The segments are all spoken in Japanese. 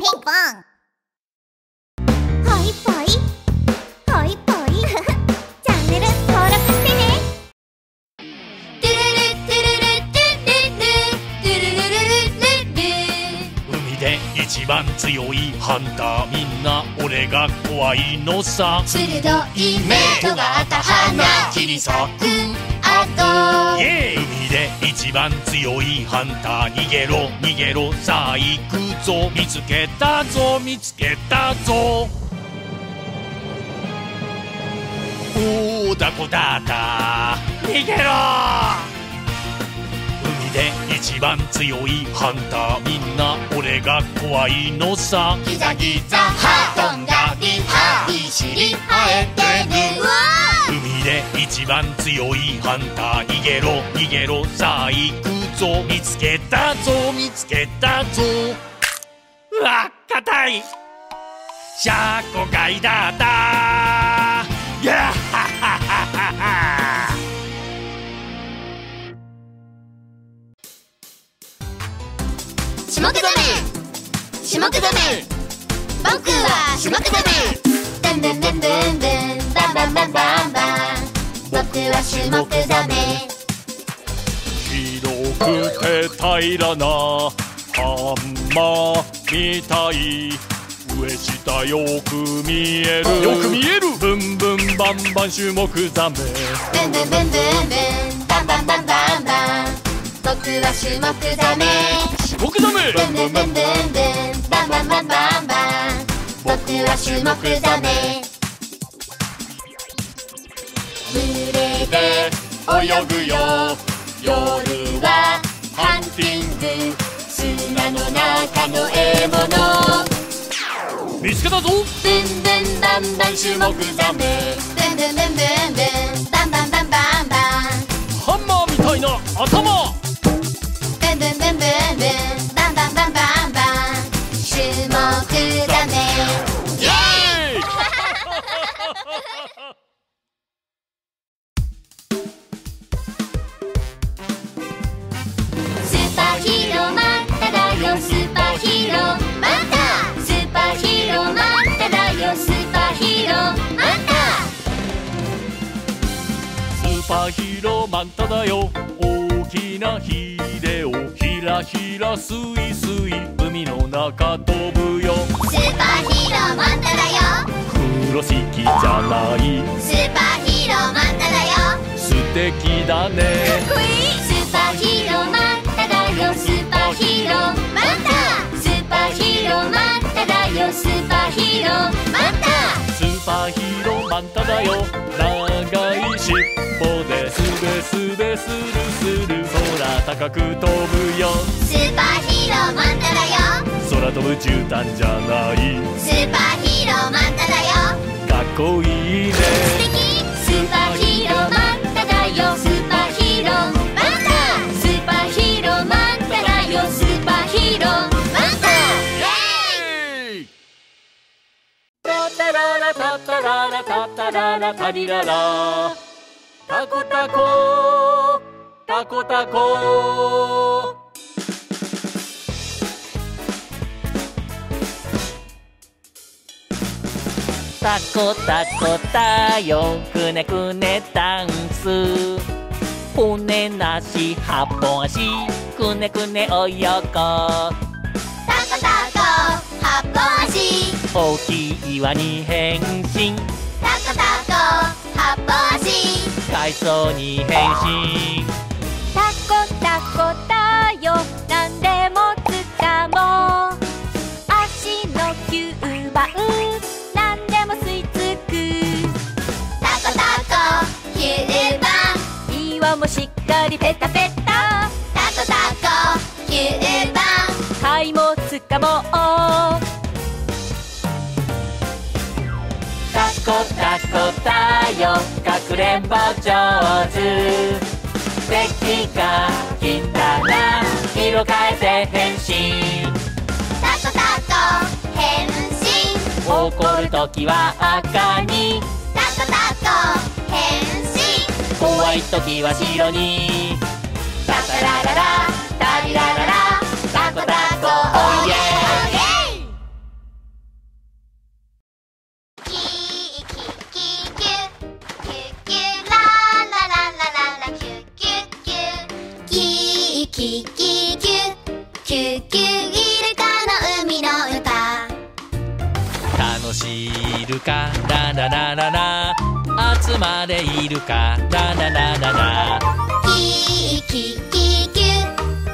ピンポン。ぽいぽいぽいぽいチャンネル登録してね。トゥルルトゥルルトゥルルトゥルルルルル。海で一番強いハンター、みんな俺が怖いのさ。鋭い目、尖った鼻、切り裂くイエーイ。海で一番強いハンター、逃げろ逃げろさあ行くぞ。見つけたぞ見つけたぞ。おーだこだだ逃げろ。海で一番強いハンター、みんな俺が怖いのさ。ギザギザハ飛んだり歯びしり生えてる。うわー、海で一番強いハンター、逃げろ逃げろさあ行くぞ。見つけたぞ見つけたぞ。うわっ硬い、シャコガイだったー。ギャッハハハハ。種目ダメ種目ダメ、僕は種目ダメ。ドンドンドンドンドンバンバンバンバンバン、僕は種目ザメ。広くて平らなハンマーみたい、上下よく見えるよく見える。ブンブンバンバン種目ザメ、ブンブンブンブンブンバンバンバンバンバン、僕は種目ザメ。種目ザメ、ブンブンブンブンブンバンバンバンバンバン、僕は種目ザメ。群れで泳ぐよ、夜はハンティング、砂の中の獲物。見つけたぞ。ブンブンバンバン種目ザメ、ブンブンブンブンブンバンバンバンバンバン、ハンマーみたいな頭。ブンブンブンブンブンバンバンバンバンバン、種目ザメ。イエーイスーパーヒーローマンタ、スーパーヒーローマンタだよ、スーパーヒーローマンタ。スーパーヒーローマンタだよ、大きなヒレをひらひらすいすい、海の中飛ぶよ。スーパーヒーローマンタだよ、風呂敷じゃない、スーパーヒーローマンタだよ、素敵だねかっこいい。スーパーヒーローマンタだよ、スーパーヒーローマンタ、スーパーヒーローマンタだよ、スーパーヒーローマンタ。スーパーヒーローマンタだよ、長い尻尾ですべすべするする、空高く飛ぶよ。スーパーヒーローマンタだよ、空飛ぶ絨毯じゃない、スーパーヒーローマンタだよ、かっこいいね素敵。スーパーヒーローマンタだよ、スーパーヒーローマンタ、スーパーヒーローマンタスーパーヒーローマンタ。イエーイ。タタララタタララタタララタリララ、タコタコタコタコ。タコタコだよ、くねくねダンス、骨なし八本足、くねくねおよこ。タコタコ八本足、大きい岩に変身。タコタコ八本足、海藻に変身。タコタコだよ、なんでもつかも、足の9番、なんでも吸い付く。タコタコ9番、岩もしっかりペタペタ。タコタコ9番、貝もつかもう。タコタコだよ、かくれんぼ上手、敵が来たら色変えて変身。タコタコ変身、怒るときは赤に。タコタコ変身、怖いときは白に。タタラララタリラララタコタコオイエーイ。かラララララ、あつまでいるかラララララ、キーキーキー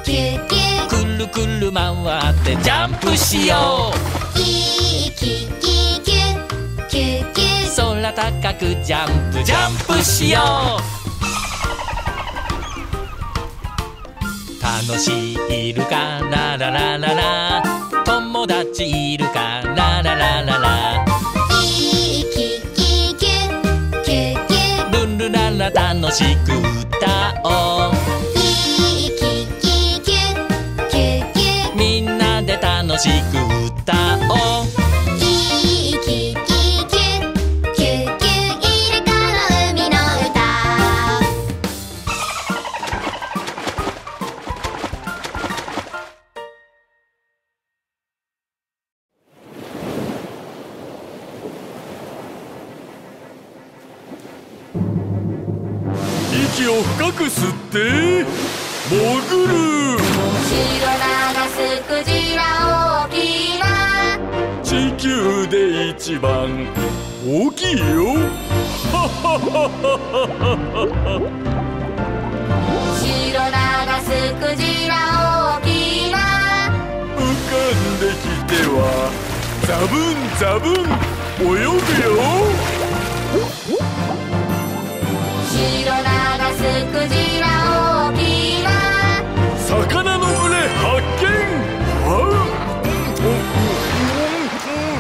キュッキュッキュッ、くるくるまわってジャンプしよう、キーキーキーキュッキュッキュッ、そらたかくジャンプジャンプしよう、楽しいいるかラララララ、友達いるかラララララ、いいきききゅきゅ、ルルララ楽しく歌おう、いいきききゅきゅ、みんなで楽しく歌おう、いいきききゅきゅ、いるから海の歌、息を深く吸って潜る、後ろ流すクジラ大きな、地球で一番大きいよ、ハハハハハ後ろ流すクジラ大きな、浮かんできてはザブンザブン泳ぐよ、後ろ流すクジラ大きな、魚の群れ発見、あ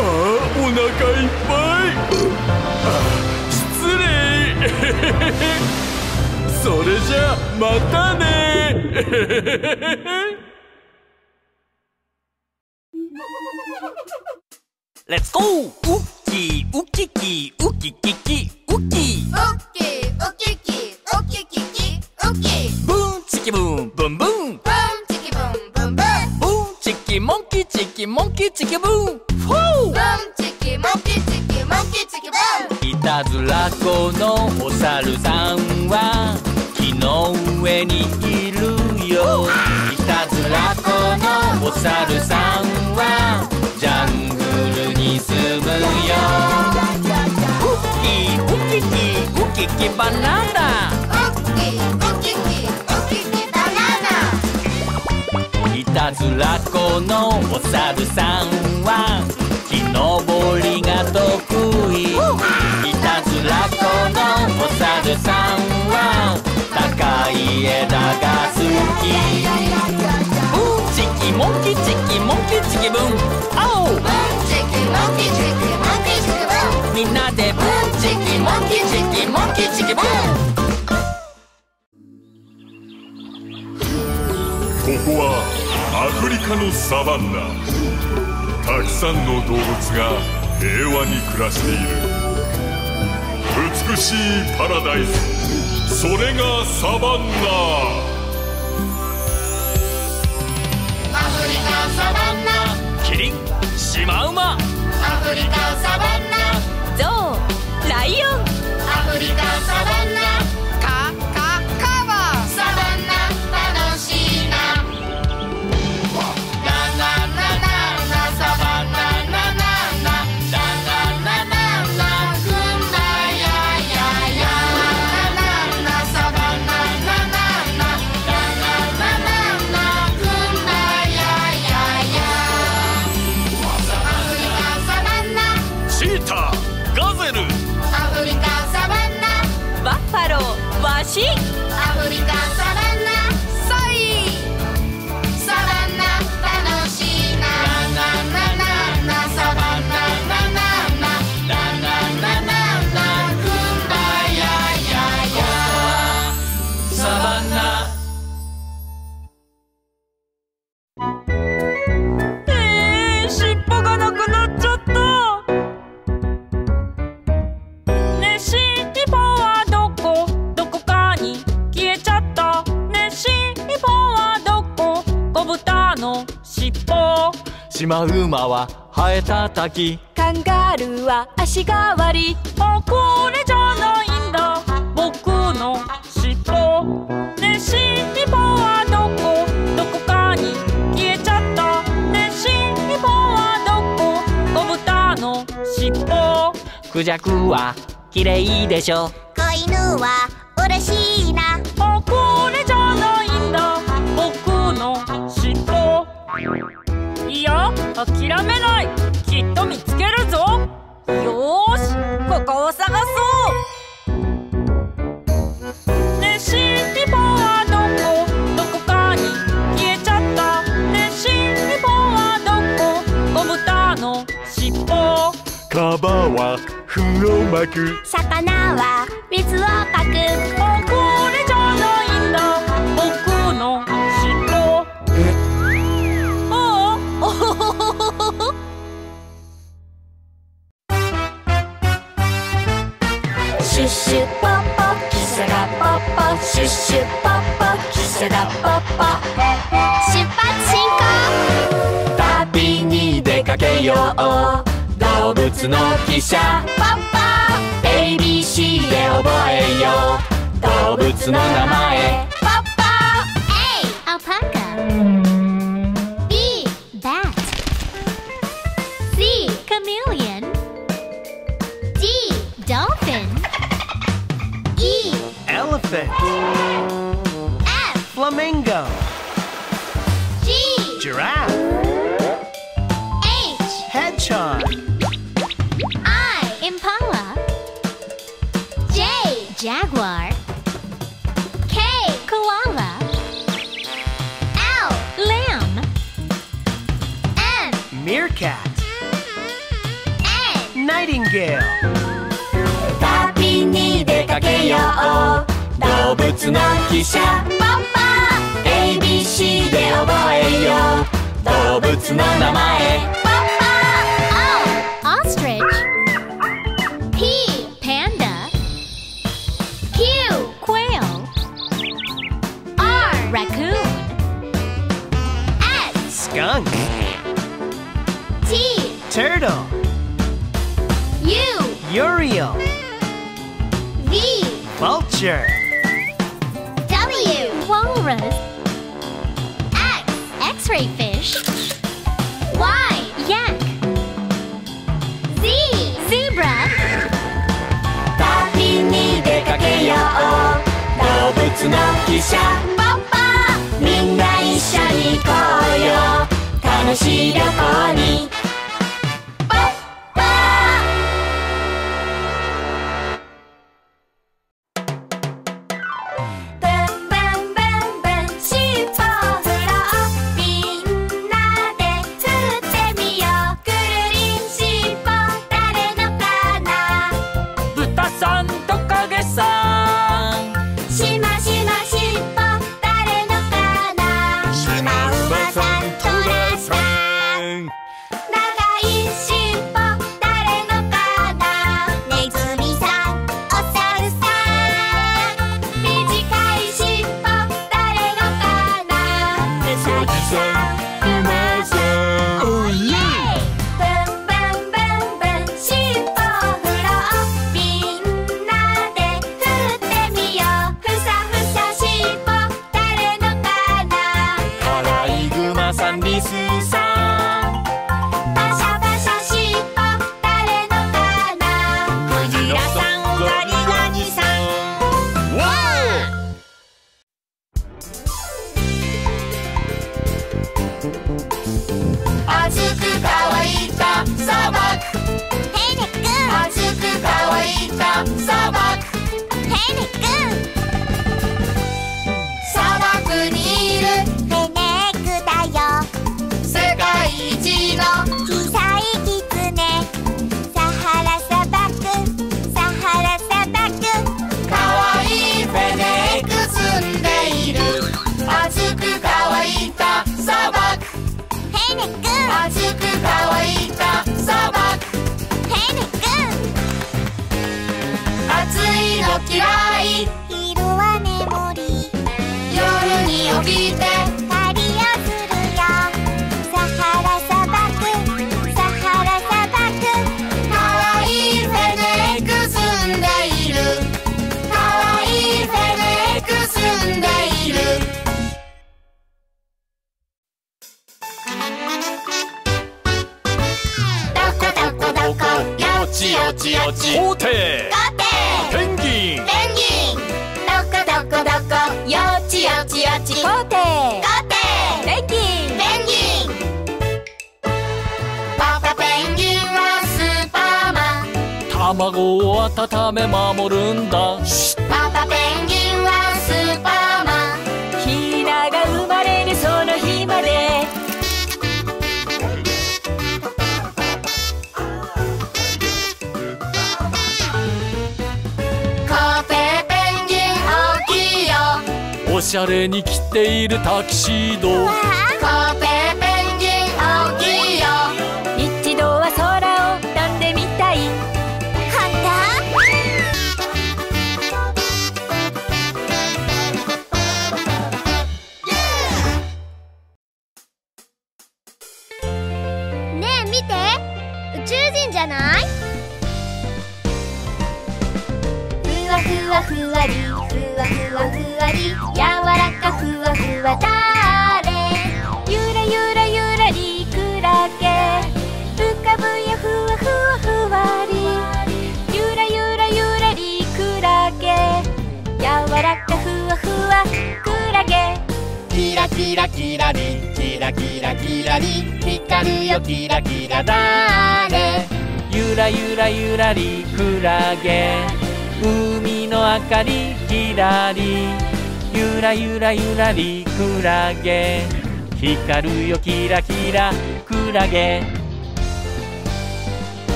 お腹いっぱい、失礼それじゃまたねレッツゴー、ウッキーウキキウキキキウキブンチキブンブンブン、ブンチキブンブンブン、ブンチキモンキチキモンキチキブン、フォーブンチキモンキチキモンキチキブン、いたずらっ子のおさるさんは木の上にいるよ、いたずらっ子のおさるさんはジャングルにすむよ、ウキキウキキバナナ、いたずらっ子のおさるさんは木登りが得意、いたずらっ子のおさるさんは高い枝が好き、チキモンキチキモンキチキブン、アオ、チキモンキチキモンキチキブン、みんなでブンチキモンキチキモンキチキブン、ここはアフリカのサバンナ、たくさんの動物が平和に暮らしている、美しいパラダイス、それがサバンナ、アフリカサバンナ、キリン、シマウマ、アフリカサバンナ、ゾウ、ライオン、アフリカサバンナ、アフリカサバンナ、ソイ、サバンナ楽しいな、ランランランラン、サバンナランランランランラン、クンバヤヤヤサバンナ、尻尾がなくなっちゃった、ね、尻尾はシマウマは生えた滝、カンガルーは足代わり、もうこれじゃないんだ僕の尻尾、ね、尻尾はどこかに消えちゃった、ね、尻尾はどこ、小豚の尻尾、クジャクはきれいでしょ。子犬はうれしいな。おこれじゃないんだ僕の尻尾。いや諦めない、きっと見つけるぞ。よーしここを探そう。レシピボはどこかに消えちゃった。レシピボはどこ？ゴムタの尻尾。カバはふをまく。魚は水をかく。おこれじゃないんだ僕の尻尾。おおおシュッシュポッポキセラポッポ。シュッシュポッポキセラポッポ。出発進行、旅に出かけよう。動物の汽車パッパー ABC で覚えよう。動物の名前パッパー。 A. アパンカ B. バット C. カメレオン D. ドルフィン E. エレファント F. フラミンゴ G. ジラフ H. ヘッジホッグJaguar K. Koala L. Lamb M. Meerkat N. Nightingale。 旅に出かけよう。動物の汽車パパ ABC で覚えよう。動物の名前パパ O. Ostrich Skunk T. Turtle U. Uriel V. Vulture W. Walrus X. X-ray fish Y. Yak Z. Zebra。 旅に出かけよう。動物の汽車パパ、みんな一緒に行こうよ。楽しい旅行にパッパー。ブンブンブンブン尻尾振ろう。みんなで振ってみよう。くるりん尻尾誰のかな。豚さんと影さん。しましま尻尾誰のかな。しまうまさんと「いろちよちコテペンギンペンギンどこどこどこよちよちよちコテペンギンペンギンパパペンギンはスーパーマン卵を温め守るんだパパペンギンはスーパーマンヒナが生まれるその日までおしゃれに着ているタキシードコテペンギン大きいよ一度は空を飛んでみたいねえ見て宇宙人じゃないふわふわふわりふわふわふわやわらかふわふわだれゆらゆらゆらりくらげ浮かぶよふわふわふわりゆらゆらゆらりくらげやわらかふわふわくらげキラキラキラリキラキラキラリ光るよキラキラだれゆらゆらゆらりくらげ海の明かりキラリゆらゆらゆらりくらげ光るよキラキラくらげ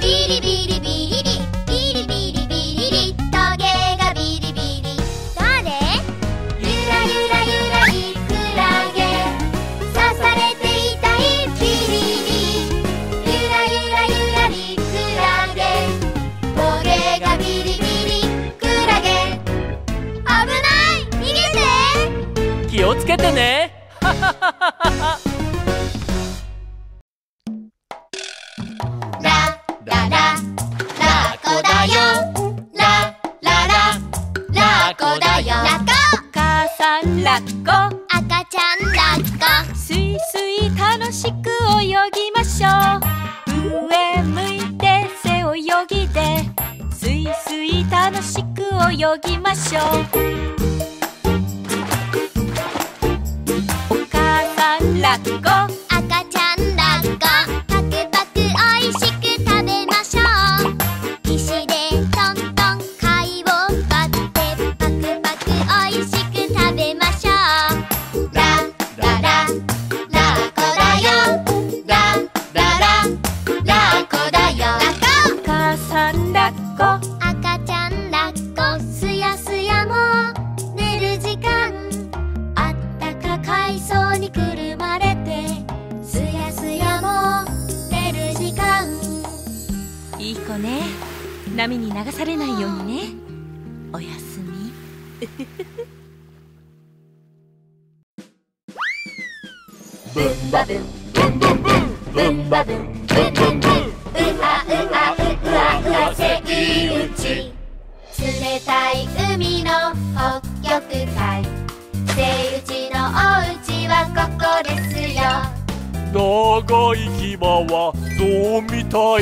ビリビリビリビリビリビリビリトゲがビリビリだれゆらゆらゆらりくらげ刺されていたいキリリゆらゆらゆらりくらげトゲがビリビリ気をつけてねララララコだよララララコだよラコ母さんラッコ赤ちゃんラッコすいすい楽しく泳ぎましょう上向いて背泳ぎですいすい楽しく泳ぎましょうラッコ赤ちゃんラッコパクパクおいしく食べましょう石でトントン貝を割ってパクパクおいしく食べましょうララララコだよララララコだよラコお母さんラッコ赤ちゃんラッコすやすやもう寝る時間あったか海藻にくるいい子ね、波に流されないようにね。おやすみ。ブンバブン、ブンブンブン、ブンバブン、ブンブンブン。うわうわうわうわセイウチ。冷たい海の北極海。セイウチのおうちはここですよ。長い牙はどうみたい。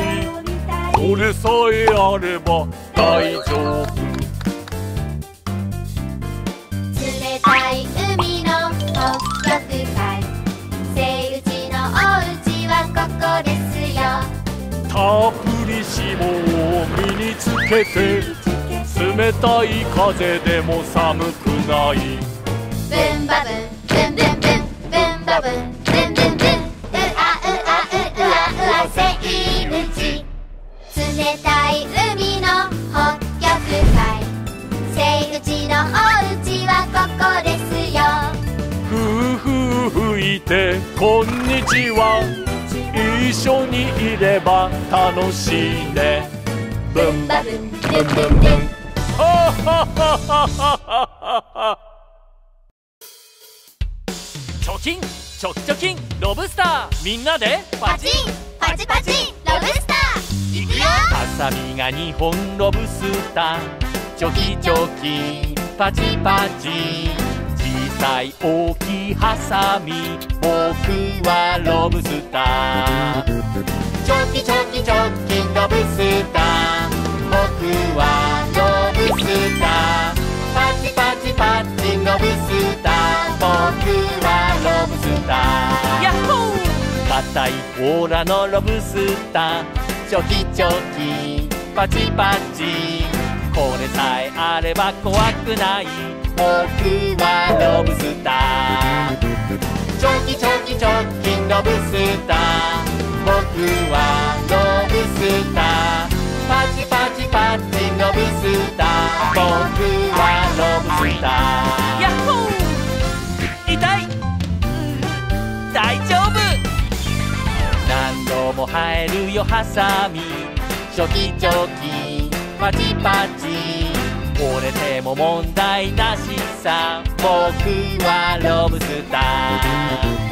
これさえあれば大丈夫冷たい海の北極海セイウチのおうちはここですよたっぷり脂肪を身につけて冷たい風でも寒くないブンバブンブンブンブンブンバブンブンブンブンうあうあうあうあセイウチ冷たい海の北極海セイウチのおうちはここですよふうふう吹いてこんにちは一緒にいれば楽しいねブンバブンブンブンブンハハハハハハ貯金ちょきちょきんロブスターみんなでパチンパチパチンロブスターいくよハサミが2本ロブスターチョキチョキパチパチ小さい大きいハサミ僕はロブスターチョキチョキチョキロブスター」「僕はロブスター」「パチパチパチロブスター」「僕はロブスター」「ヤッホー」「硬い甲羅のロブスター」「チョキチョキパチパチ」「これさえあれば怖くない」「僕はロブスター」「チョキチョキチョキロブスター」「僕はロブスター」「パチパチパチロブスター」「僕はロブスター」「ヤッホー」「痛い」「大丈夫」「何度も生えるよハサミ」「チョキチョキパチパチ」「折れても問題なしさ」「僕はロブスター」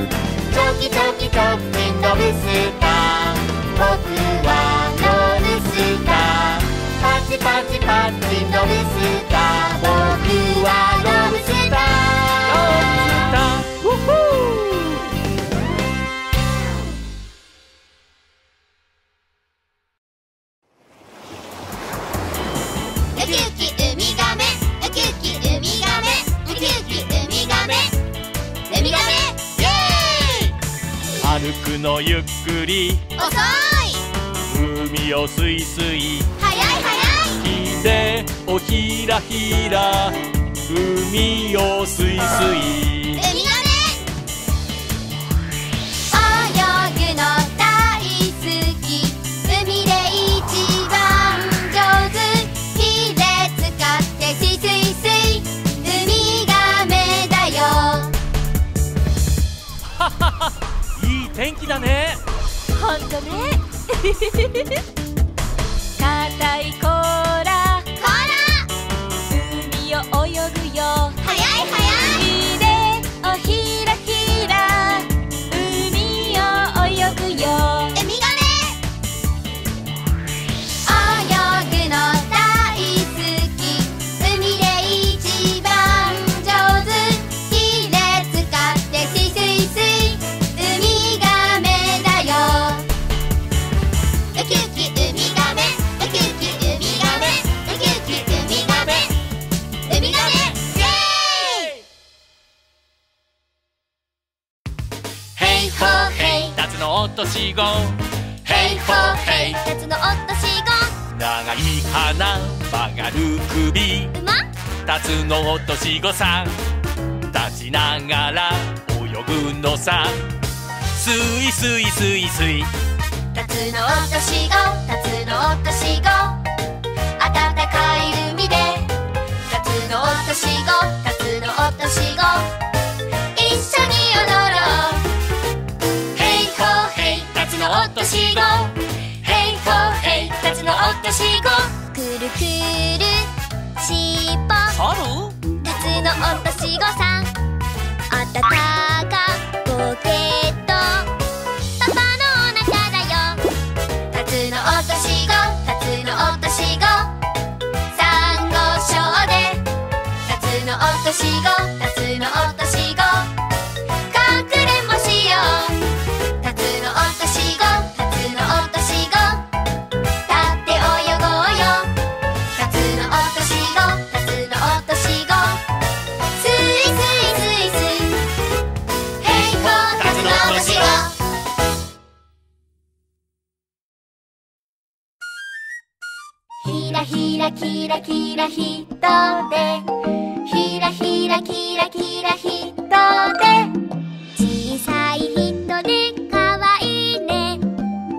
チョキチョキチョキロブスター僕はロブスターパチパチパチロブスター僕はロブスターロブスターウキウキウミガメウキウキウミガメウキウキウミガメウミガメ歩くのゆっくり遅い海をすいすいはやいはやいひれをひらひら海をすいすいウミガメ泳ぐの大好き海で一番上手ひれ使ってすいすいすいウミガメだよははは天気だね。ほんとね。硬い甲羅。海を泳ぐよ。はやいはやい。ひれをひらひら。海を泳ぐよ。ウミガメ。泳ぐの大好き。海で一番上手。ひれ使ってすいすいすい。ヘイホーヘイ夏のおとしご長い花曲がる首うま夏のおとしごさ立ちながら泳ぐのさスイスイスイスイ夏のおとしご夏のおとしご暖かい海で夏のおとしご夏のおとしご一緒に踊ろうヘイホーヘイ夏のおとしごくるくるしっぽ夏のおとしごさんあたたかポケットパパのおなかだよ夏のおとしご夏のおとしごサンゴ礁で夏のおとしご夏のおとしごかくれんぼしよう夏のおとしごひらひらひらひとでひらひらひらひらひとで小さい人でかわいいね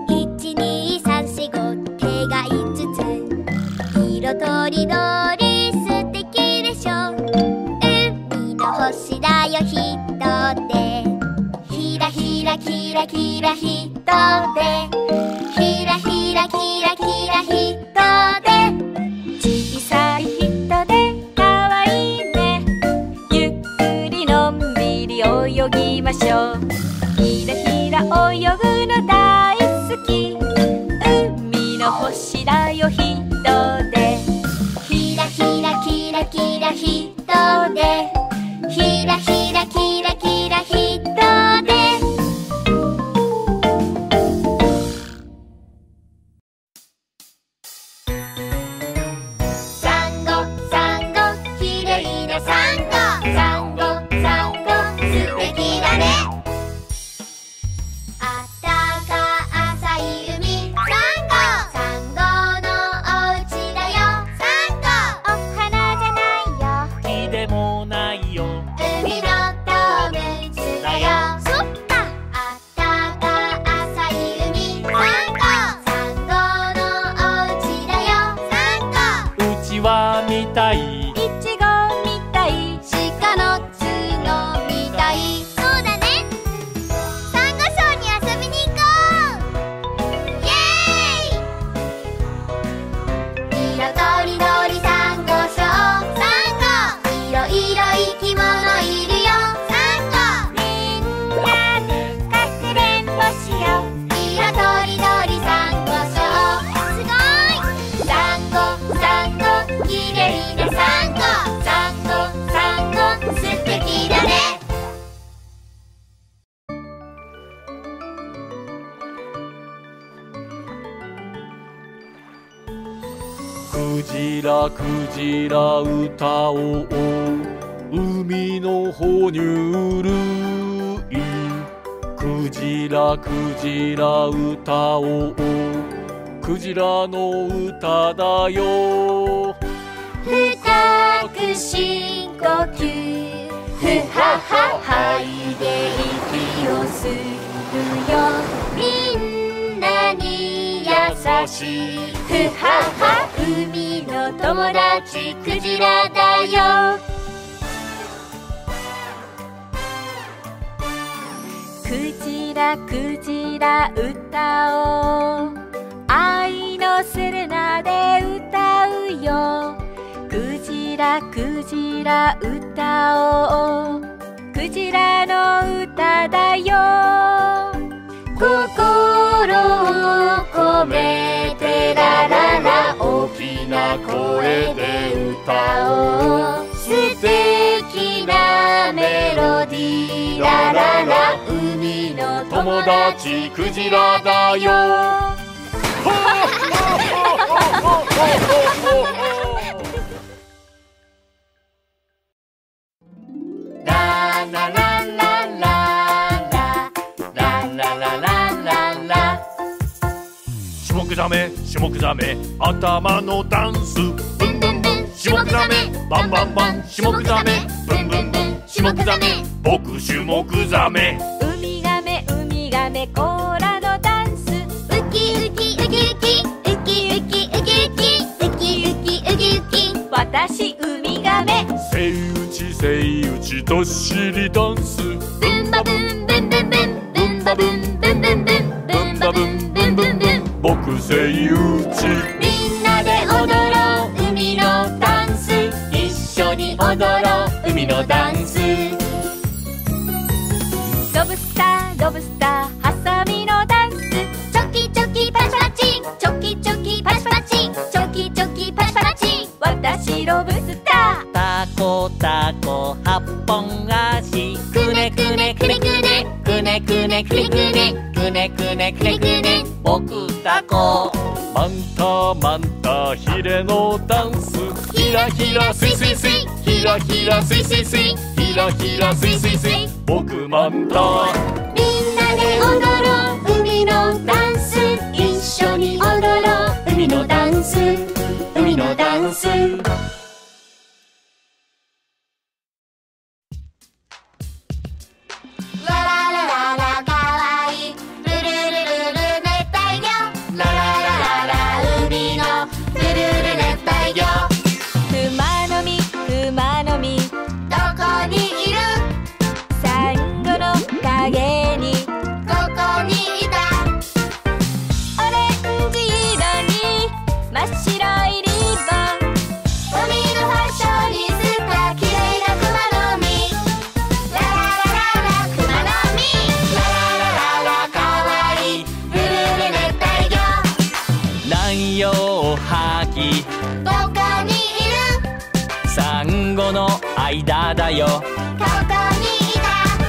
12345手が5つ色とりどりすてきでしょ海の星だよひとでひらひらひらひらひとでひらひらひらひらひとでひらひら泳ぐの大好き海の星だよひとでひらひらひらひらひとでひらひらひらひらひとでクジラクジラ歌おう海の哺乳類クジラクジラ歌おうクジラの歌だよ深く深呼吸ふはははいで息をするよみんなに優しいふはは海の友達クジラだよクジラクジラ歌おう愛のセレナで歌うよクジラクジラ歌おうクジラの歌だよ心を込めてラララ大きな声で歌おう素敵なメロディーラララ海の友達クジラだよラララシュモクザメ頭のダンスブンブンブンシュモクザメバンバンバンシュモクザメブンブンブンシュモクザメ僕シュモクザメウミガメウミガメコーラのダンスウキウキウキウキウキウキウキウキウキウキウキウキ私ウミガメセイウチセイウチどっしりダンスブンバブンブンブンブンブンバブンブンブンブンブンバブンブンブンブン僕セイウチみんなで踊ろう海のダンス一緒に踊ろう海のダンスロブスターロブスターハサミのダンスチョキチョキパチパチンチョキチョキパチパチンチョキチョキパチパチン私ロブスタータコタコ八本足くねくねくねくねくねくねくねくねくねくねくねくね僕タコマンタマンタヒレのダンスヒラヒラスイスイスイヒラヒラスイスイスイヒラヒラスイスイスイ僕マンタみんなで踊ろう海のダンス一緒に踊ろう海のダンス海のダンス間だよここにいた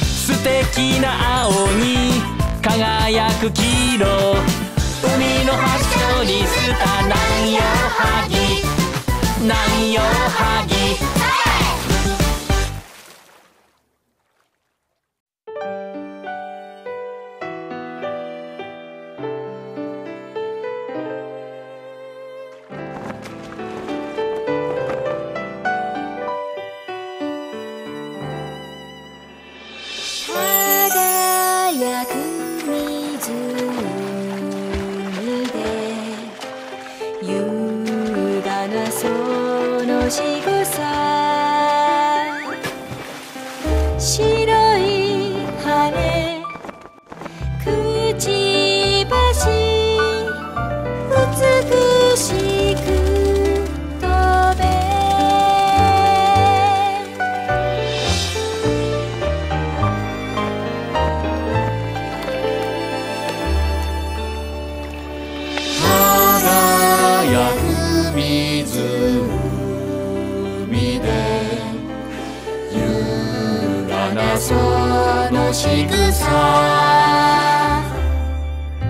素敵な青に輝く黄色海の端っこにスタ南洋ハギ南洋ハギ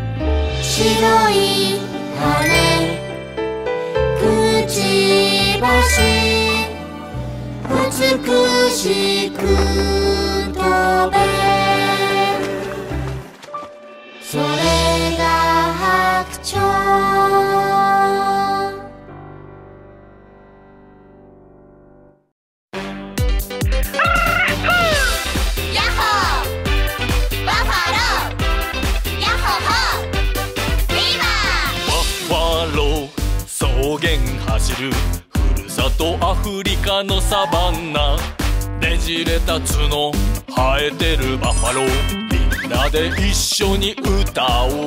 白い羽しく飛べ」「それが白鳥」「ヤッホーバッファローヤッホーホービーバー」「バッファロー草原走る」アフリカのサバンナねじれた角生えてるバッファローみんなで一緒に歌おうね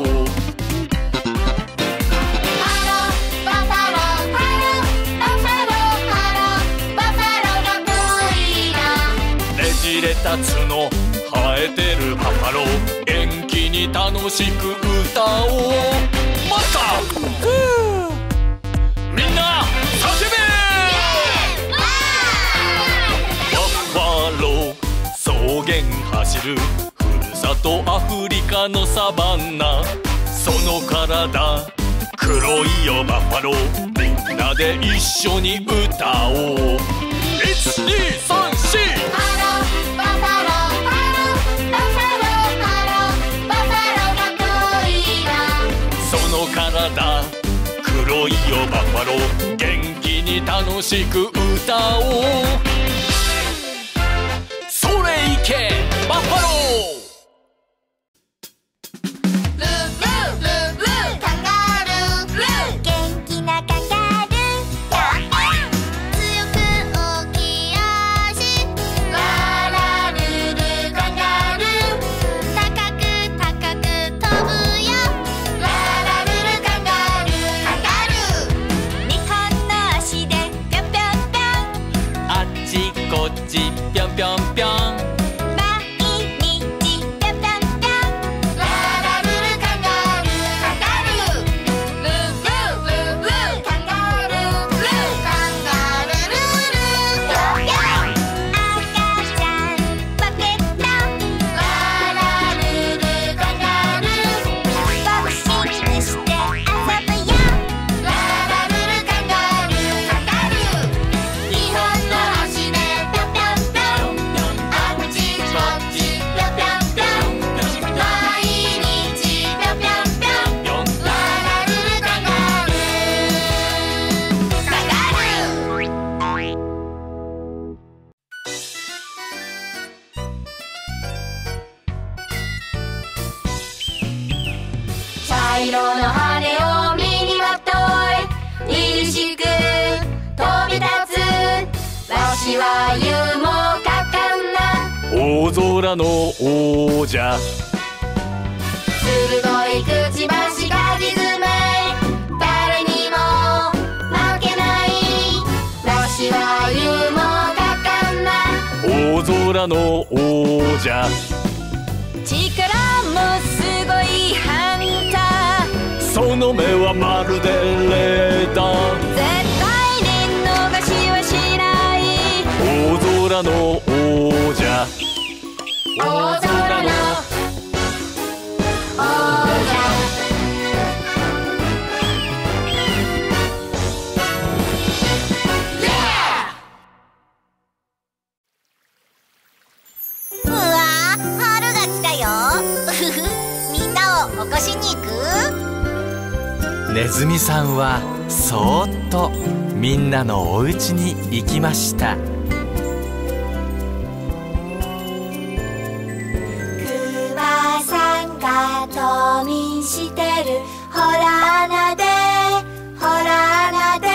じれた角生えてるバッファロー元気に楽しく歌おうまたみんな叫べ「ふるさとアフリカのサバンナ」「そのからだ黒いよバッファロー」「みんなで一緒に歌おう」「1、2、3、4」「ハローバッファローハローバッファローハローバッファローがこいだ」「そのからだ黒いよバッファロー」「元気に楽しく歌おう」「それいけ!」バッファロールールールーカンガルールー元気なカンガルー強く大きい足ララルルカンガルー高く高く飛ぶよララルルカンガルーカンガルー2本の足でぴょんぴょんぴょんあっちこっちぴょんぴょんぴょん大空の王者鋭いくちばしが実め誰にも負けないわしは勇猛果敢な大空の王者力もすごいハンターその目はまるでレーダー絶対に逃しはしない大空の王者大空の王者うわー春が来たよみんなを起こしに行くネズミさんはそーっとみんなのお家に行きました冬眠してるほら穴でほら穴で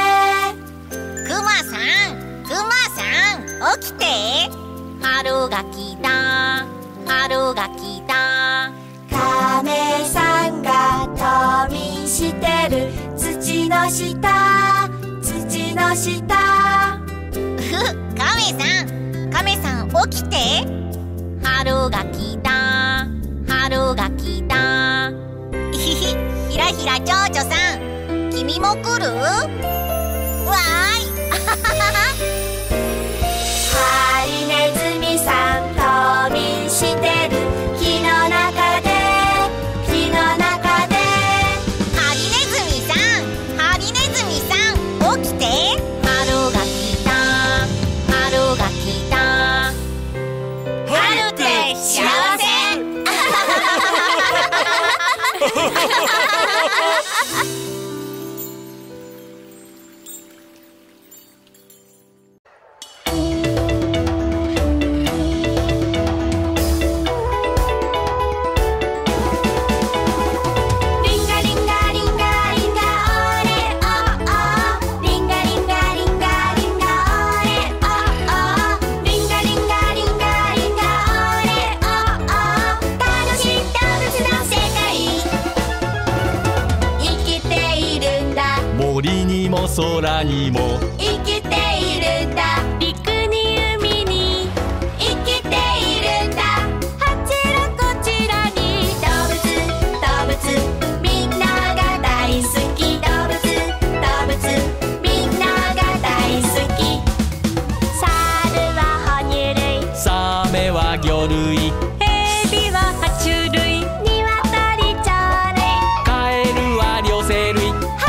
クマさんクマさん起きて春が来た春が来たカメさんが冬眠してる土の下土の下カメさんカメさん起きて春が来た春が来たひらひらちょうちょさん君も来るわーいはいねずみさん冬眠してる木の中で木の中でハリネズミさんハリネズミさん起きて春が来た春が来たも空にも生きているんだ。陸に海に生きているんだ。あちらこちらに動物動物みんなが大好き。動物動物みんなが大好き。猿は哺乳類、サメは魚類、ヘビは爬虫類、ニワトリ鳥類、カエルは両生類、ハ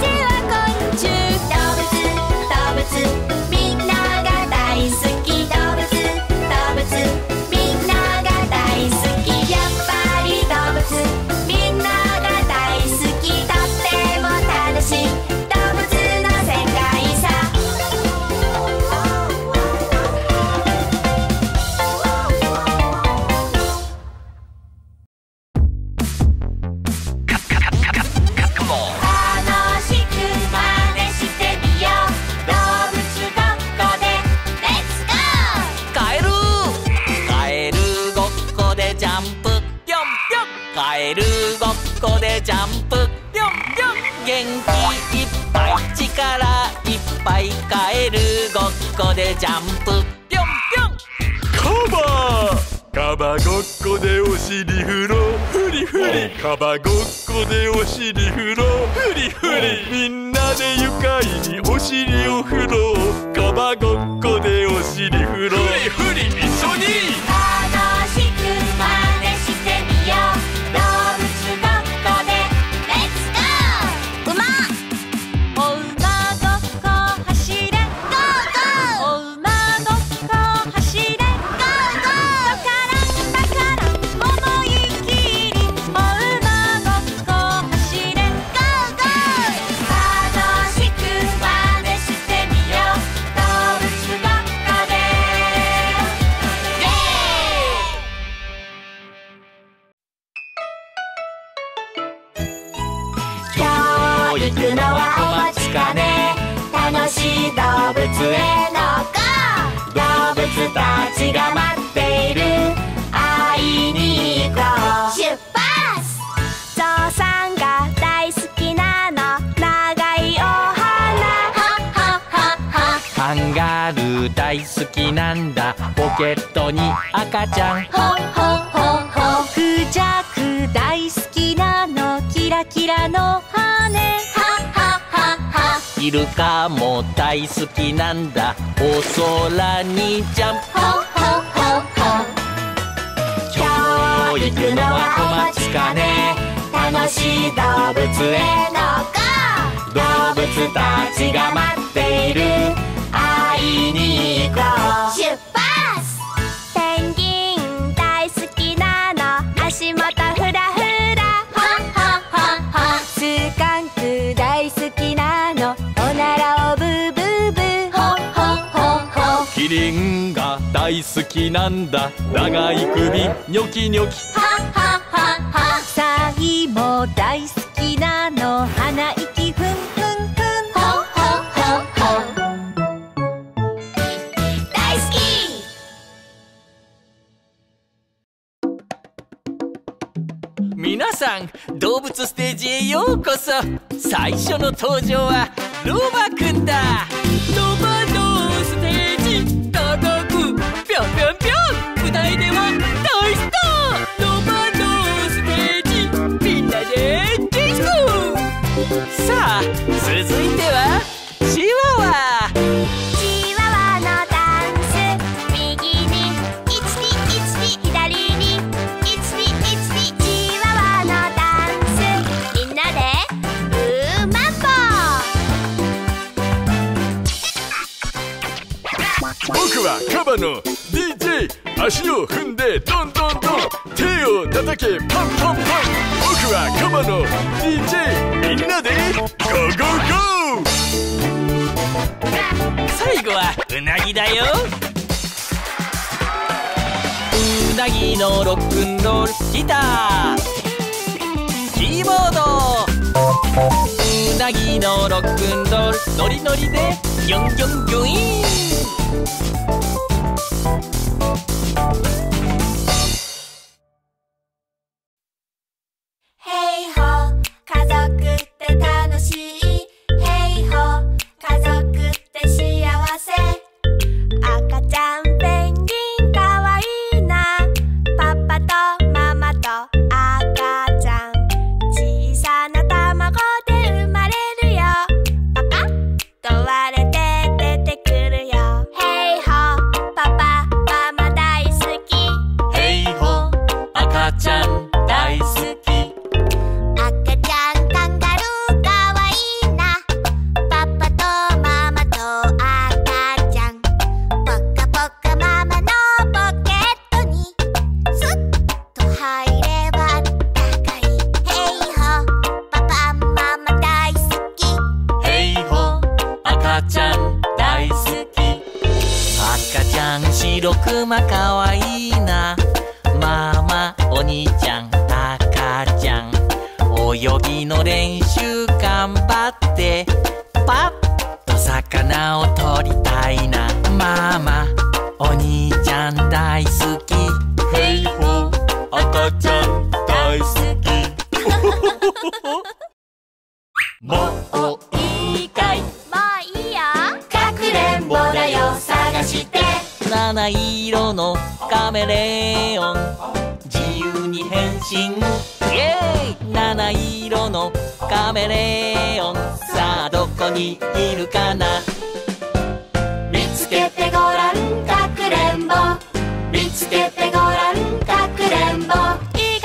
チは昆虫。動物動物みんなが大好き。動物動物みんなが大好き。やっぱり動物みんなが大好き。とっても楽しい動物の世界さ。楽しく真似してみよう。動物ごっこでレッツゴカエルカエルごっこでジャンプぴょんぴょん。カエルごっこでジャンプぴょんぴょん。元気いっぱい力いっぱいカエルごっこでジャンプぴょんぴょん。カバーカバごっこでお尻ふろふりふり。カバごっこでお尻ふろふりふり。みんなで愉快にお尻をふろう。カバごっこでお尻ふろふりふり一緒に。楽しく真似してみよう。動物ごっこでレッツゴー。馬お馬ごっこ走れゴーゴー。お馬ごっこ走れゴーゴー。宝宝桃ゆきりお馬ごっこ走れゴーゴー。楽しく真似してみよう。動物ごっこでイエーイ。今日行くのはお待ちかね。楽しい動物への GO! 動物たちが待っている。会いに行こう。出発。ゾウさんが大好きなの長いお花。はっはっはっカンガルー大好きなんだ。ポケットに赤ちゃん。ほっほっほっほ。クジャク大好きなのキラキラの羽。はっはっはっは。イルカも大好きなんだ。お空にジャンプ。ほっほっほっほ。今日行くのはお待ちかね。楽しい動物への GO! 動物たちが待っている。会いに行こう。出発。ペンギン大好きなの足元フラフラ。はっはっはっは。スカンク大好きなのおならをブブブ。ほっほっほっほっ。キリンが大好きなんだ。長い首ニョキニョキ。はっはっはっは。サイも大好きなの鼻息ふんふんふん。ほっほっほっほっ。大好き。皆さん、動物ステージへようこそ。最初の登場はロバくんだ。ロバのステージ叩くぴょんぴょんぴょん。舞台では大スター。ロバのステージみんなでディスコ。さあ続いてはチワワ。チワワのダンス右に1 2 1 2左に1 2 1 2。チワワのダンスみんなでウーマンボ僕はカバの DJ。 足を踏んでどんどんどん。手を叩けパンパンパン。僕はカバの DJ。 みんなでゴーゴーゴー。最後はうなぎだよ。うなぎのロックンロールギターキーボード。うなぎのロックンロールノリノリでギョンギョンギョイン。ヘイホー家族って楽しい。ヘイホー白クマかわいいな」「ママお兄ちゃん赤ちゃん」「泳ぎの練習頑張って」「パッと魚をとりたいな」「ママお兄ちゃん大好き」「ヘイホー赤ちゃん大好き」もういいかい、もういいよ、かくれんぼだよ探して。七色のカメレオン自由に変身、イエーイ。七色のカメレオン、さあどこにいるかな。見つけてごらんかくれんぼ、見つけてごらんかくれんぼ。見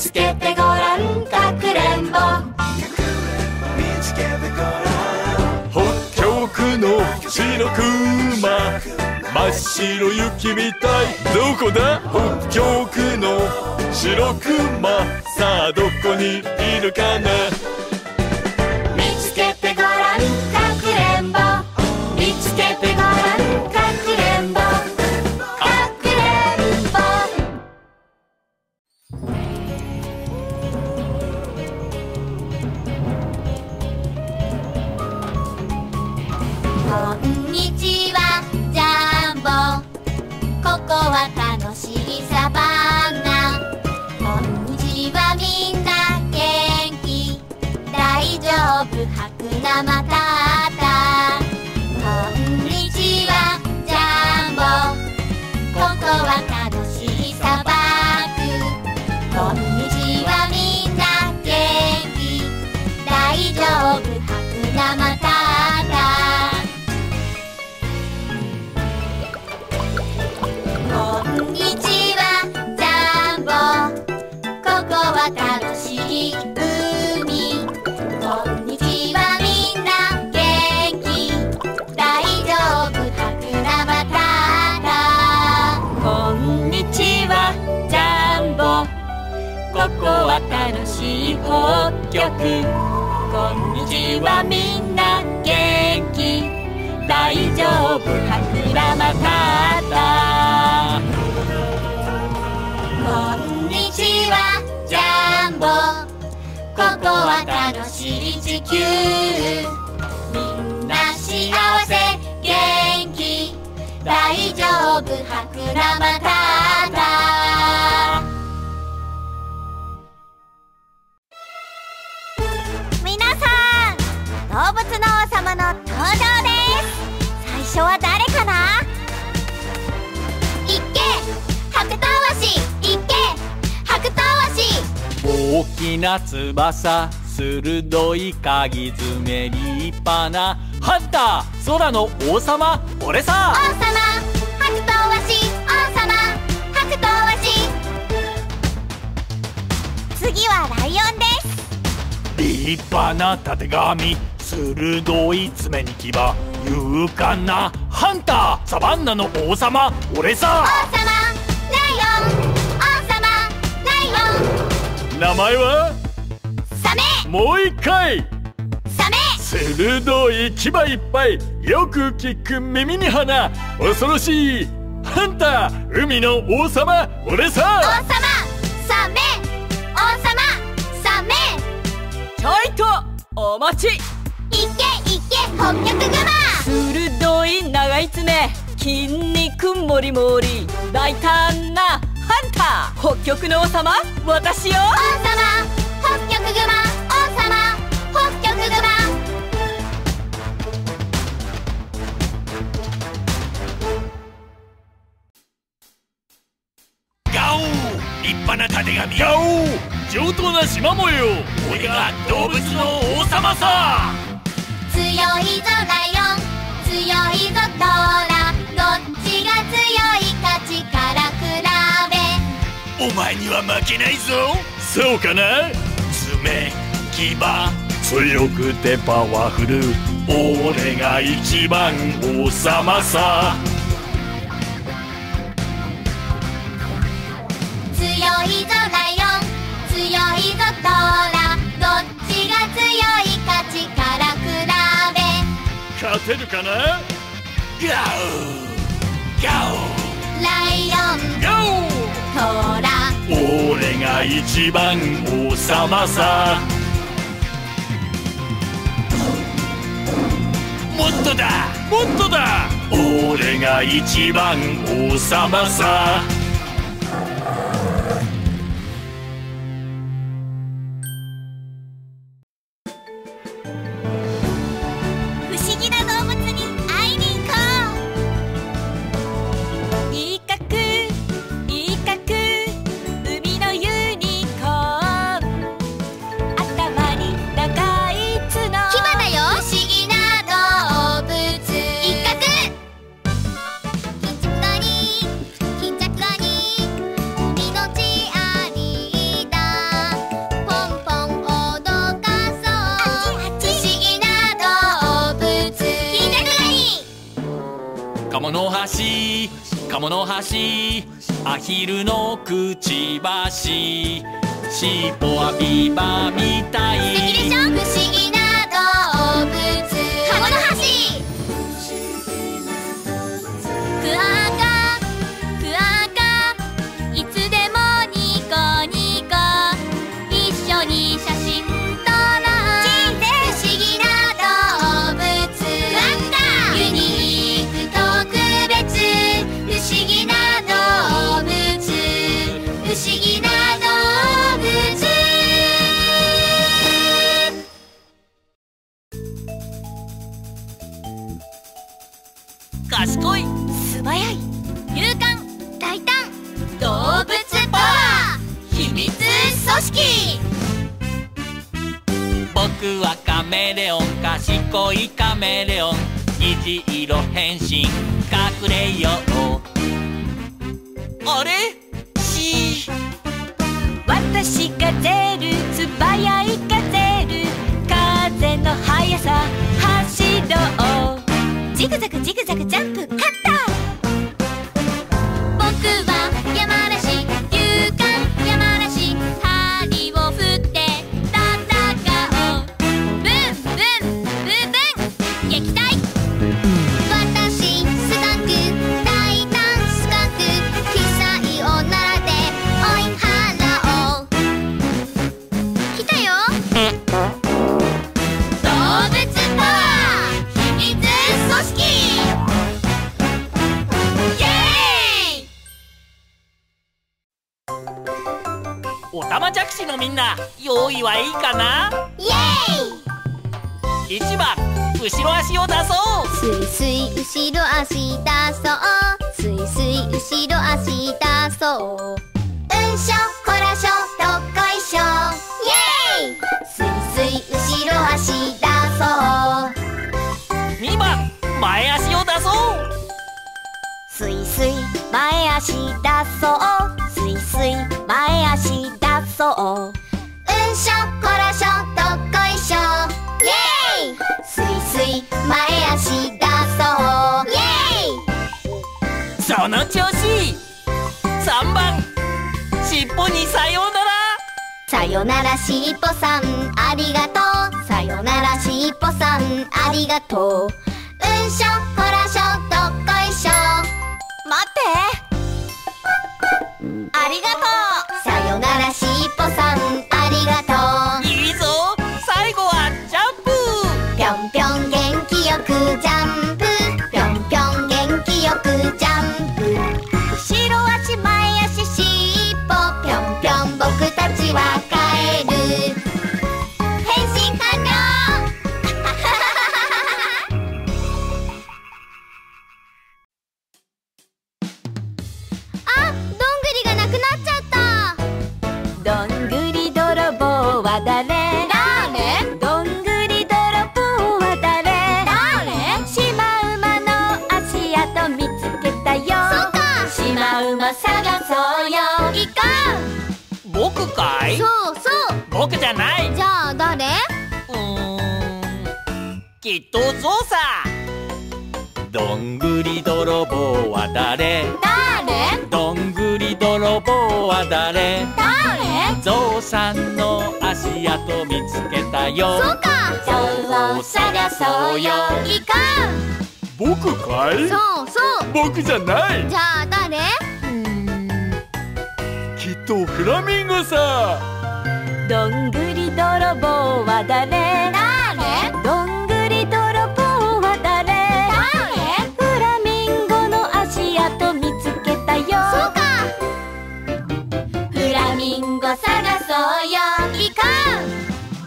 つけてごらんかくれんぼ、見つけてごらん。北極の白クマ、真っ白雪みたい。どこだ？北極の白クマ、さあどこにいるかな。見つけてごらんかくれんぼ、見つけてごらんかくれんぼ、かくれんぼ。こんにちはジャンボ、ここは楽しいサバンナ。こんにちはみんな元気、大丈夫白生マタタ。こんにちはジャンボ、ここは楽しい砂漠。こんにちはみんな元気、大丈夫白生マタタ。こんにちはジャンボ、ここは楽しい海。こんにちはみんな元気、大丈夫白生マタタ。こんにちはジャンボ、ここは楽しい北極。こんにちはみんな元気、大丈夫白生マタタ。こんにちはジャンボ、ここは楽しい地球。みんな幸せ元気、大丈夫白生マタタ。みなさん、動物の王様の登場です。最初は誰かな。いっけ白頭鷲、大きな翼、鋭い鍵爪、立派なハンター、空の王様、俺さ。王様、白頭鷲、王様、白頭鷲。次はライオンです。立派なたてがみ、鋭い爪に牙、勇敢なハンター、サバンナの王様、俺さ。王様、ライオン。名前はサメ。もう一回。サメ。鋭い牙いっぱい、よく聞く耳に花、恐ろしいハンター、海の王様、俺さ。王様、サメ。王様、サメ。ちょいとお待ち。いけいけ北極グマ。鋭い長い爪、筋肉もりもり、大胆なハンター、北極の王様、私よ。王様、北極グマ、王様、北極グマ。ガオー、立派なたてがみ。ガオー、上等な縞模様。俺が動物の王様さ。強いぞライオン、強いぞトラ、どっちが強いか力比べ。お前には負けないぞ。そうかな。爪、牙、強くてパワフル、俺が一番王様さ。いぞライオン、強いぞトラ、どっちが強いか力比べ。勝てるかな。ガオガオライオンガオトラ、俺が一番王様さ。もっとだもっとだ、俺が一番王様さ。カモノハシ、アヒルのくちばし、尻尾はビーバーみたい。素敵でしょ。不思議な動物カモノハシ。クワガクワガ、いつでもニコニコ、一緒に写真撮ろう。不思議な動物クワガ、ユニーク特別、不思議な動物、不思議な動物。賢い、素早い、勇敢、大胆、動物パワー、秘密組織。僕はカメレオン、賢いカメレオン、虹色変身、隠れよう。あれし、私がゼル、素早いガゼル、風の速さ走ろう。ジグザグジグザグジャンプカッター。僕は山嵐、勇敢、山嵐、針を振って戦おう。ブンブンブンブン、撃退。私スカンク、大胆スカンク、奇才を並べ追い払おう。来たよ、動物パワー、秘密組織、イエーイ。おたまじゃくしのみんな、用意はいいかな。イエーイ。1番、後ろ足を出そう。すいすい後ろ足出そう、すいすい後ろ足出そう。うんしょこらしょどっこいしょ、イエーイ。すいすい後ろ足出そう。2番、前足を出そう。すいすい前足出そう、すいすい前足出そう。うんしょこらしょどっこいしょ、イエーイ。スイスイ前足出そう、イエーイ。その調子。3番、しっぽにさようなら。さよならしっぽさんありがとう、さよならしっぽさんありがとう。うんしょこらしょどっこいしょ。待って、ありがとう。さよならしっぽさんありがとう。いいぞ、最後はジャンプ。ぴょんぴょん元気よくジャンプ、ぴょんぴょん元気よくジャンプ。後ろ足前足しっぽ、ぴょんぴょん僕たちは帰る。変身完了。あ、どんぐりがなくなっちゃった。どんぐり泥棒は誰。僕かい？そうそう、僕じゃない。じゃあ誰？きっとゾウさ。どんぐり泥棒は誰？誰？どんぐり泥ロボは誰？誰？ゾウさんの足跡見つけたよ。そうか。ゾウを探そうよ。行こう。僕かい？そうそう。僕じゃない。じゃあ誰？きっとフラミンゴさ。どんぐりどろぼうは誰？誰？どんぐりどろぼうは誰？誰？フラミンゴの足跡見つけたよ。そうか。フラミンゴ探そうよ。行こう。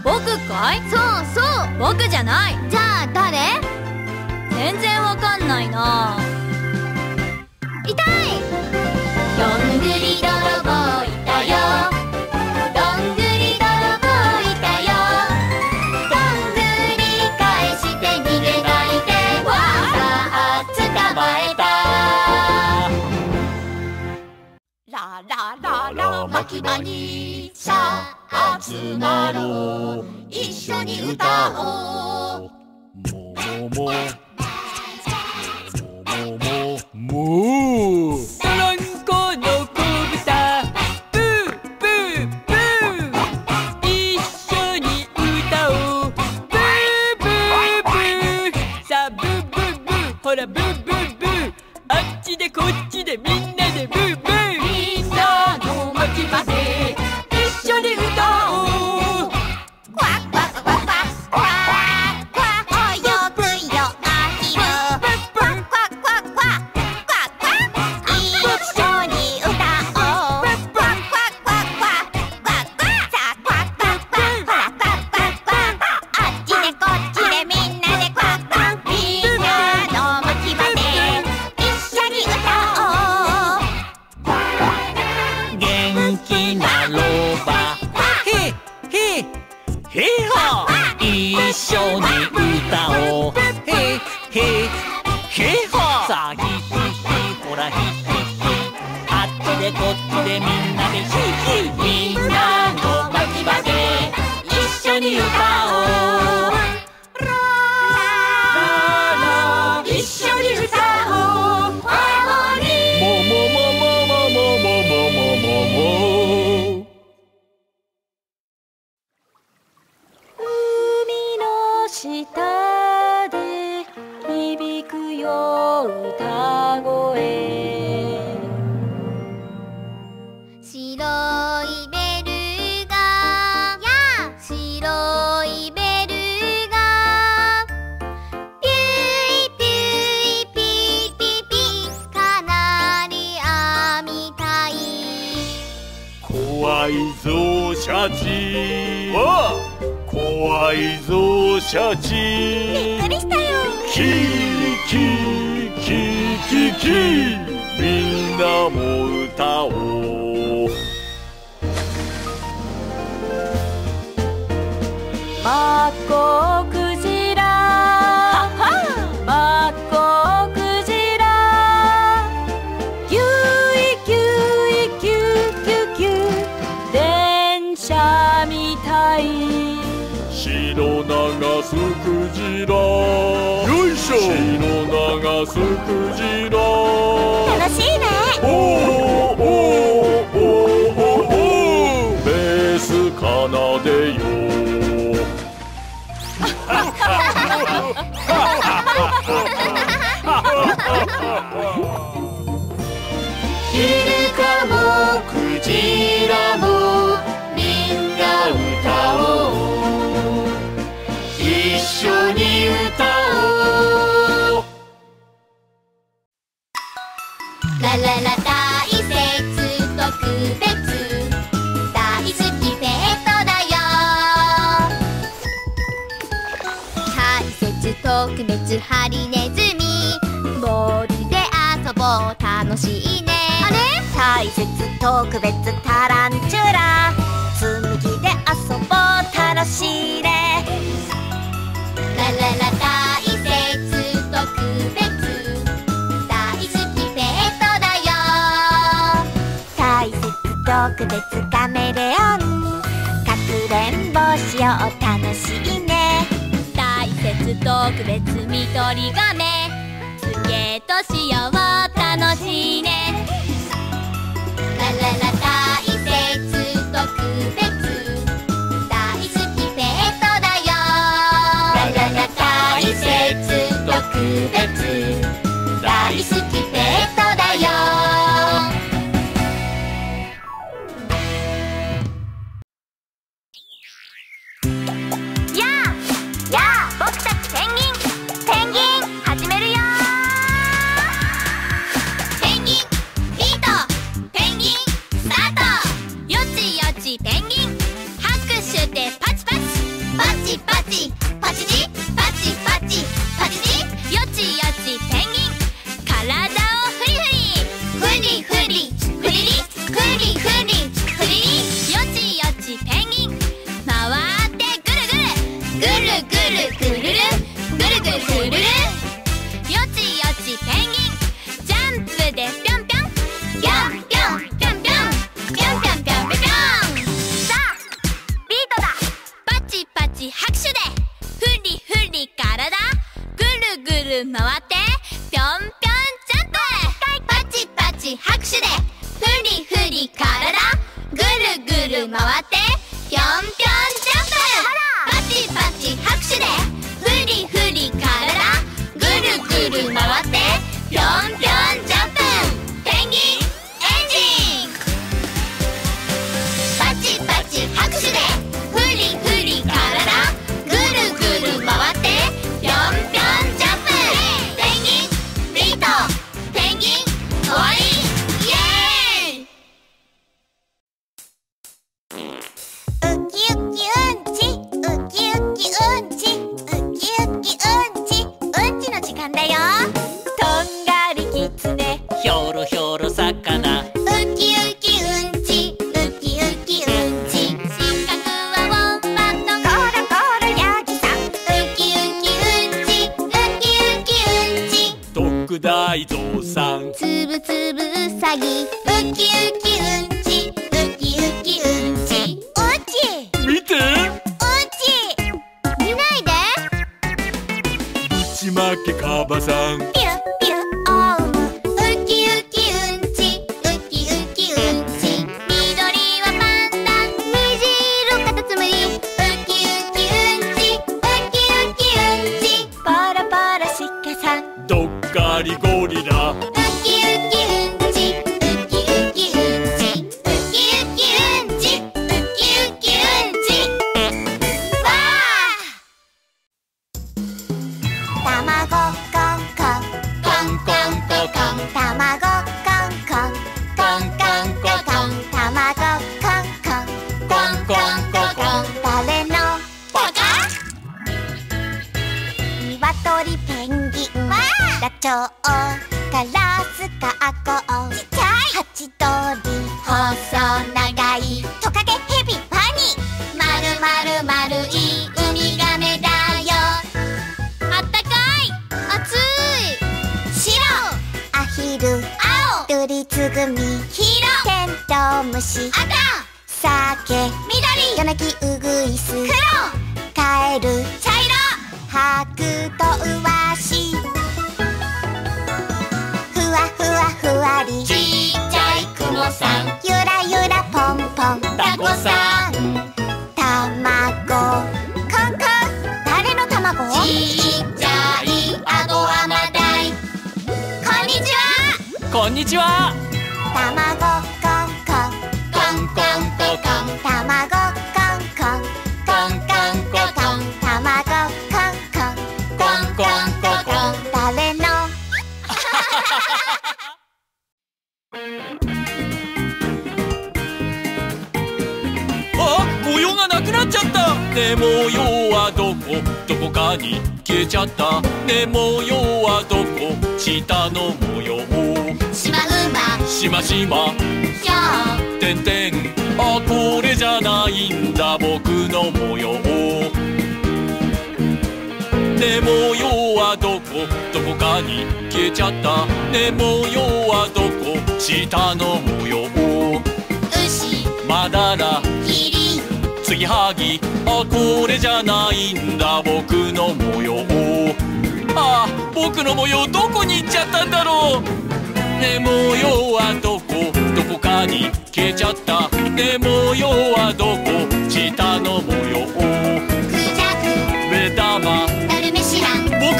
僕かい？そうそう。僕じゃない。じゃあ誰？全然わかんないな。痛い。どんぐりどろぼういたよ。牧場にさあ集まろう、一緒に歌おう。ももももブランコのこぶた、ブーブーブー、一緒に歌おう、ブーブーブー。さあブーブーブー、ほらブーブーブー、あっちでこっちでみんなでブーブー。一緒に歌おう。ワクワクワクワクワク、泳ぐよアヒル。ワクワクワクワクワク、一緒に歌おう。ワクワクワクワクワク、さあワクワクワクワク、あっちでこっちでみんなでワクワク。みんなの牧場で一緒に歌おう。元気なローバーヘイハー、一緒に歌おう。ヘイヘイヘイハー、さあヒヒヒ、ほらヒヒヒ、あっちでこっちでみんなでヒヒ。みんなの牧場で一緒に歌おう。ララ一緒に歌おう。ハーモニー。も下で響くよ歌声。白いベルが、やあ、白いベルがピュイピュイピーピーピー、カナリアみたい。怖いぞシャチ。ああ怖いぞシャチ。びっくりしたよ。キリキリキリキリ、みんなも歌おう。マッコウクジラ、マッコウクジラ、キュイキュイキュイキュイキュ、電車みたい。白長すクジラ、よいしょ。白長すクジラ、楽しいね。おーおーおーおーおー、ベース奏でよイルカもクジラもみんな歌おう。一緒に歌おう。ラララ大切特別、大好きペットだよ。大切特別ハリネズミ、ボールで遊ぼう楽しいね。あれ？大切特別タランチュラ、積み木で遊ぼう楽しいね。ラララ大切特別、大好きペットだよ。大切特別カメレオン、かくれんぼしよう楽しいね。大切特別みとりがめ、スケートしよう楽しいね。ラララ別々大好きペットだよ。やあやあ僕たちペンギンペンギン始めるよ。ペンギンビートペンギンスタート。よちよちペンギン拍手でパチパチパチパチパチチパチパチパチチ。よちよちペンギン体をフリフリフリフリフリフリフリフリ。よちよちペンギン回ってぐるぐるぐるぐるぐるぐるぐるぐる。よちよちペンギンジャンプでぴょんぴょんぴょんぴょんぴょんぴょんぴょんぴょんぴょんぴょんぴょん。さあビートだ。パチパチ拍手でフリフリ体ぐるぐる回ってぴょんぴょんジャンプ。パチパチ拍手でフリフリ体ぐるぐる回ってぴょんぴょんジャンプ。パチパチ拍手でフリフリ体ぐるぐる回ってぴょんぴょんジャンプ。ペンギンエンジン。パチパチ拍手でフリフリ体ぐるぐる回ってぴょんぴょん。僕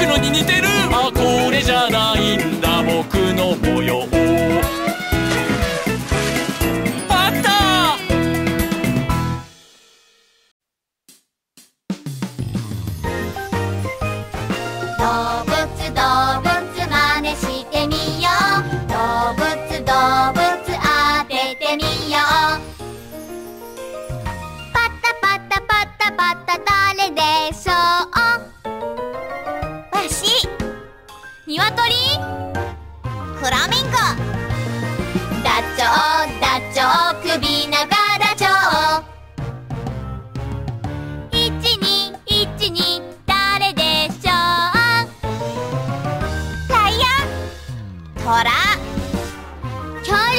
のに似てる。バッタ誰でしょう。わし。ニワトリ。フラミンゴ。ダチョウダチョウ首長ダチョウ。ほら恐竜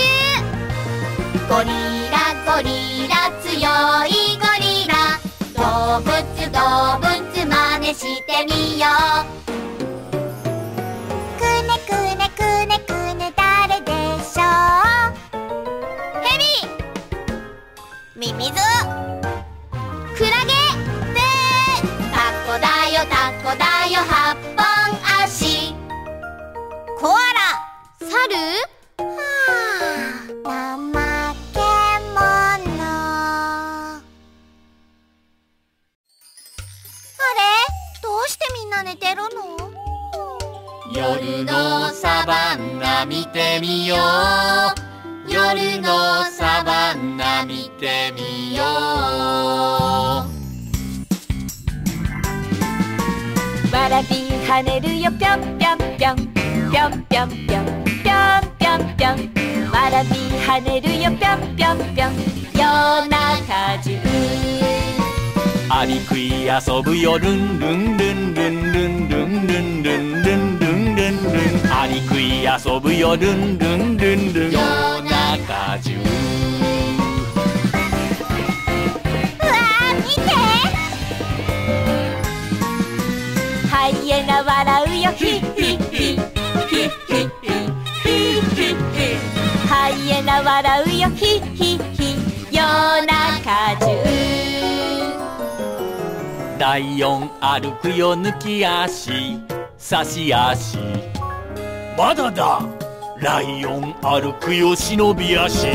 ゴリラ強いゴリラ動物まねしてみよう。くねくねくねくね誰でしょう。ヘビミミズクラゲでタコだよタコだよ八本足コアラサル？はあ、怠け者。あれ？どうしてみんな寝てるの？夜のサバンナ見てみよう。夜のサバンナ見てみよう。わらび跳ねるよぴょんぴょんぴょんぴょんぴょんぴょん「わらびはねるよぴょんぴょんぴょん」「夜中中」「アリクイ遊ぶよルンルンルンルンルンルンルンルンルンルンルンルン」「アリクイ遊ぶよルンルンルンルン」「夜中中」うわー見て「ハイエナ笑うよヒッヒッヒッ」ハイエナ笑うよヒッヒッヒッ夜中中。ライオン歩くよ抜き足差し足。まだだライオン歩くよ忍び足。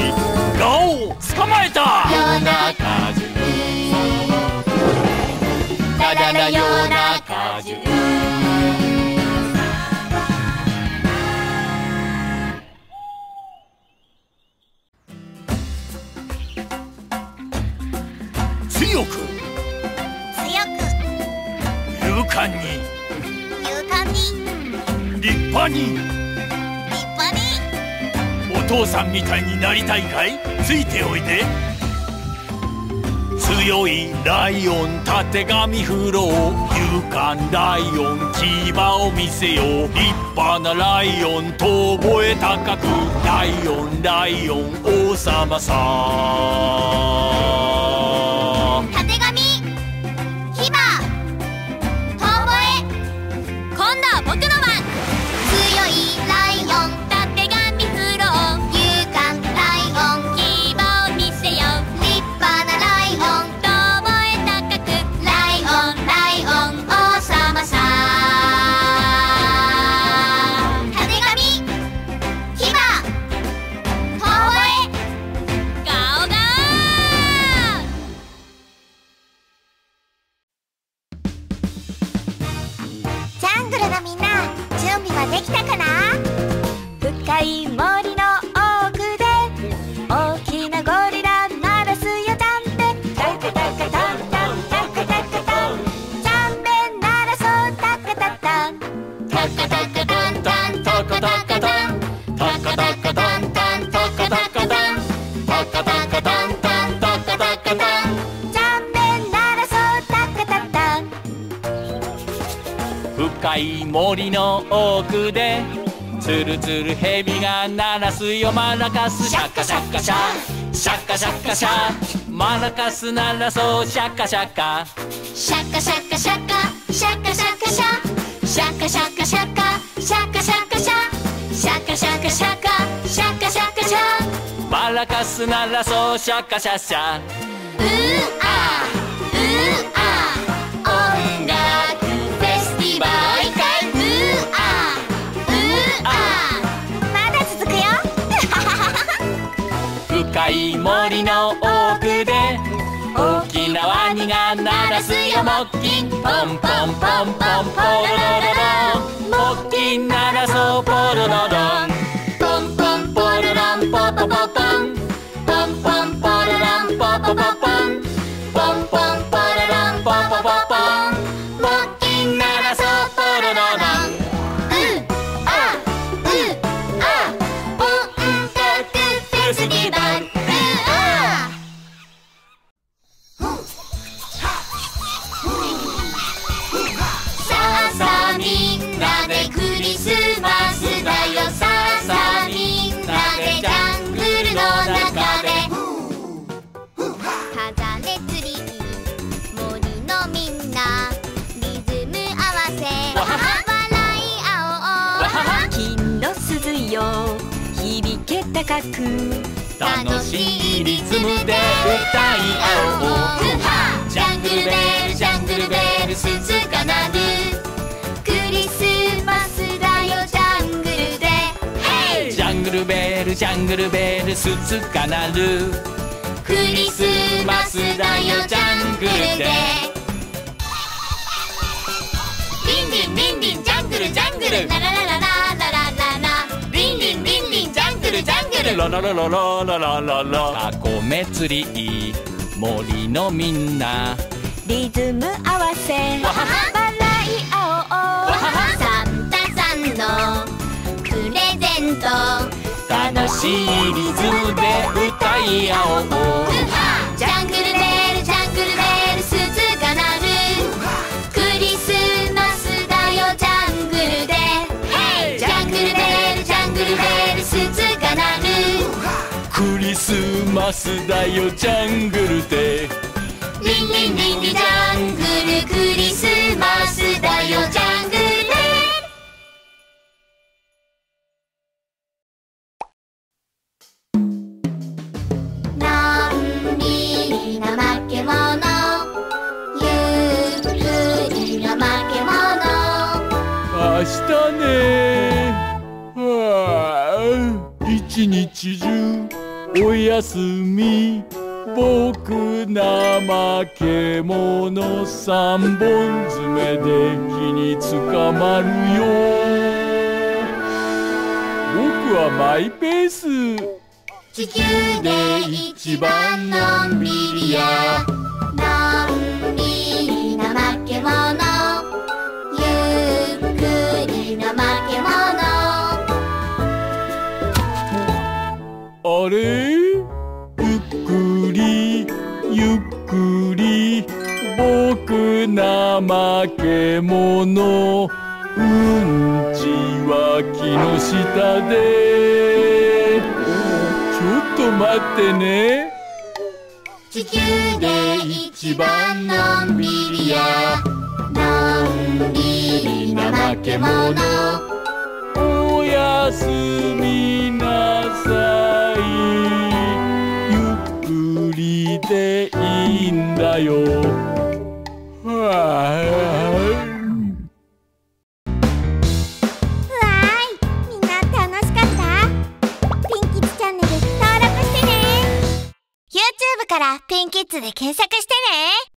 ガオ捕まえた夜中中。だだだ夜中中。勇敢に勇敢に立派に立派に。お父さんみたいになりたいかい。ついておいで。強いライオンたてがみ振ろう。勇敢ライオン牙を見せよう。立派なライオン遠吠え高く。ライオンライオン王様さ。森の奥でツルツルヘビが鳴らすよマラカス。シャカシャカシャシャカシャカシャマラカス鳴らそうシャカシャカシャカシャカシャカシャカシャカシャシャカシャカシャカシャカシャカシャシャカシャカシャカシャカシャカシャマラカス鳴らそうシャカシャシャ。うあうあ音楽深い森の奥で大きなワニが鳴らすよ木琴。ポンポンポンポンポロロロン木琴鳴らそうポロロロンポンポンポロロンポポポポンポンポンポロロンポポポポンポンポンポロロンたかく楽しいリズムで歌い合おう。ジャングルベルジャングルベル鈴が鳴る。クリスマスだよジャングルでヘイ。ジャングルベルジャングルベル鈴が鳴る。クリスマスだよジャングルで。リンリンリンリンジャングルジャングルララララララララ。リンリンリンリンジャングルジャングルララララララララ。タコめ釣り森のみんなリズム合わせ笑い合おう。サンタさんのプレゼント楽しいリズムで歌い合おう。ジャングルベルジャングルベル鈴が鳴る。クリスマスだよジャングルでヘイ。ジャングルベルジャングルベル鈴が鳴る。クリスマスだよジャングルで。リンリンリンリンジャングルクリスマスだよジャングル。のんびりなまけものゆっくりなまけもの。明日ね一日中おやすみ。僕怠け者3本爪で木につかまるよ。僕はマイペース。地球で一番のんびりや。のんびりなまけものゆっくりなまけもの。あれゆっくり僕怠け者。うんちは木の下で。ちょっと待ってね。地球で一番のんびりや。のんびり怠け者おやすみなさい。でいいんだよ。わーい、みんな楽しかった？ピンキッズチャンネル登録してね。 YouTube からピンキッズで検索してね。